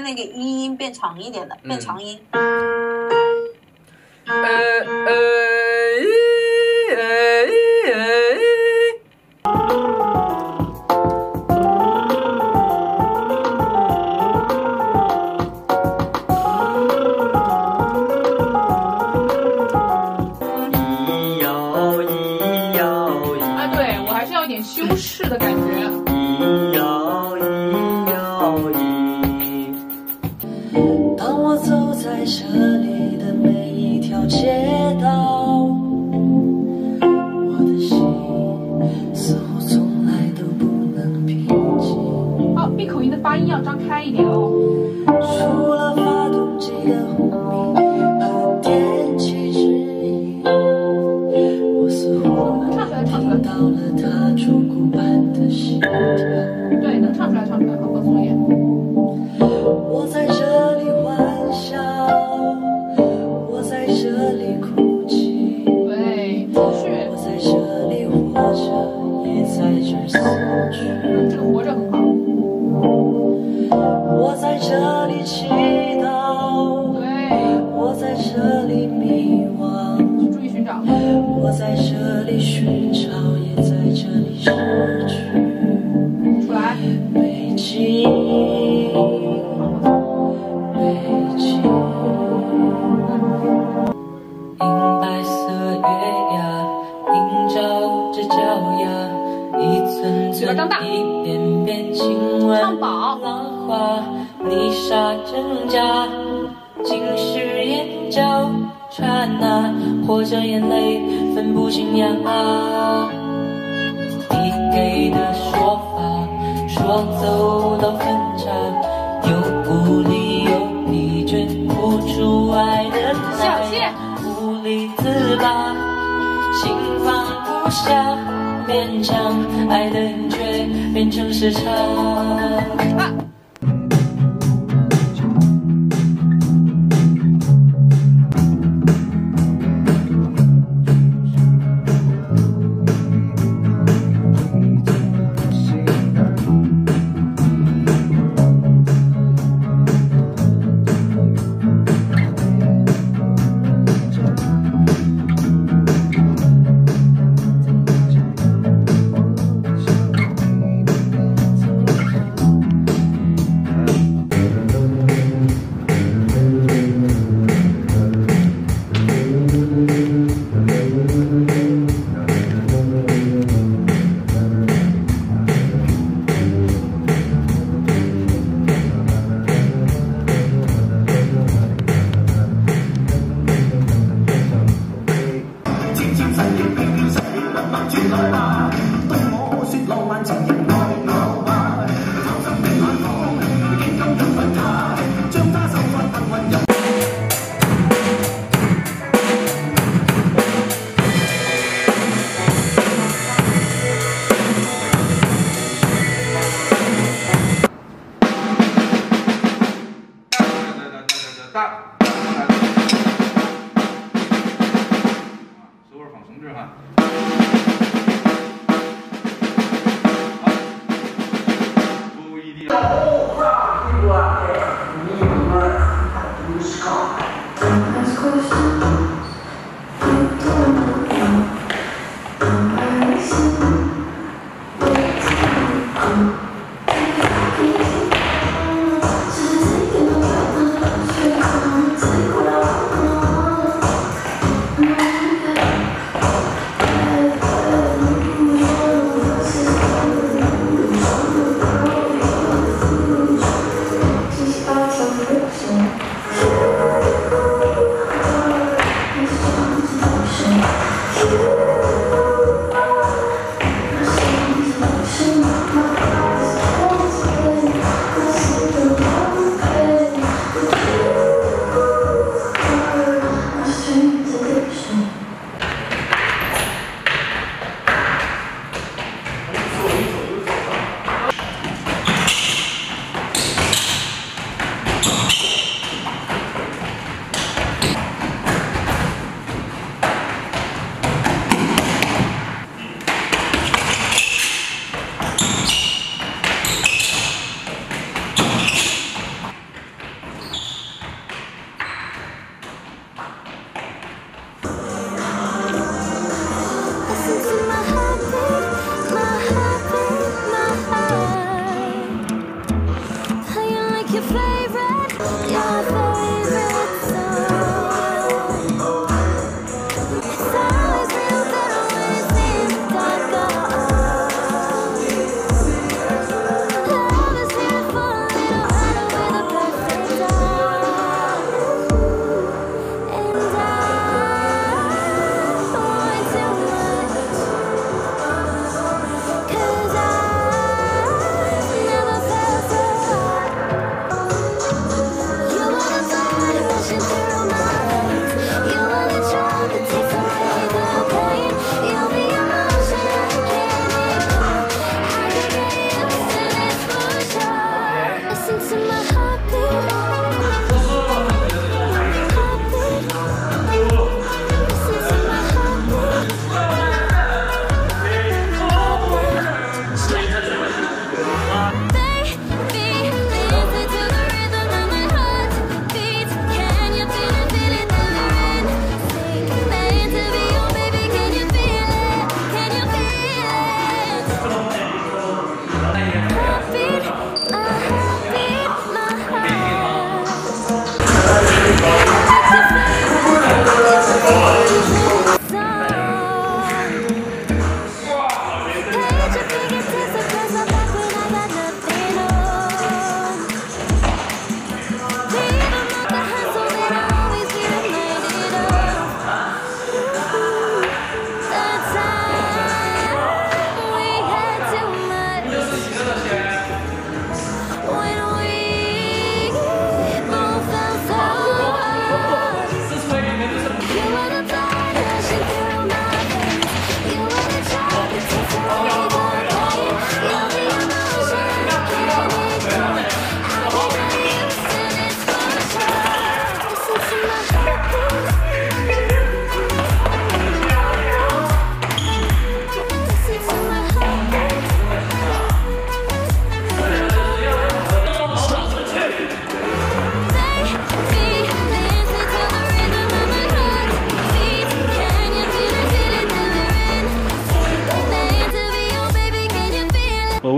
让那个音音变长一点的，变长音。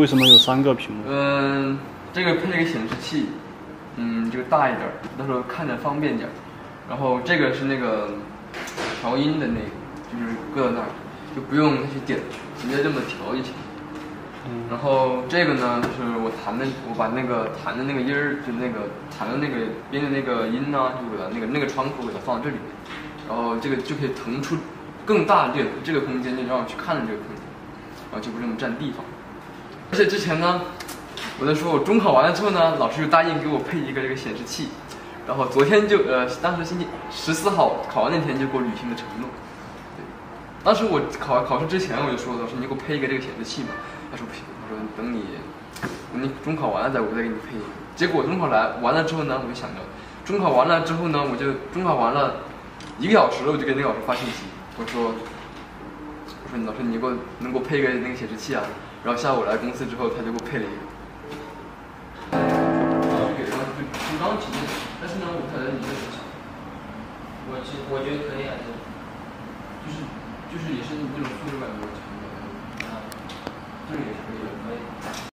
为什么有3个屏幕？这个配了一个显示器，就大一点，到时候看着方便点。然后这个是那个调音的那个，就是搁到那儿，就不用去点，直接这么调就行。然后这个呢，就是我把那个弹的那个音儿，就那个弹的那个编的那个音呢，就给它那个窗口给它放到这里面，然后这个就可以腾出更大这个空间，就让我去看了这个空间，然后就不这么占地方。而且之前呢，我在说我中考完了之后呢，老师就答应给我配一个这个显示器，然后昨天就当时星期14号考完那天就给我履行了承诺。对，当时我考试之前我就说，老师你给我配一个这个显示器嘛。他说不行，他说等你中考完了我再给你配一个。结果中考完了之后呢，我就想着中考完了之后呢，我就中考完了1个小时了，我就给那个老师发信息，我说老师你能给我配一个那个显示器啊。然后下午来公司之后，他就给我配了一个。我刚提的，但是呢，我才在你这里想，我觉得可以啊，就是也是你这种素质感觉。这个也是可以的，可以。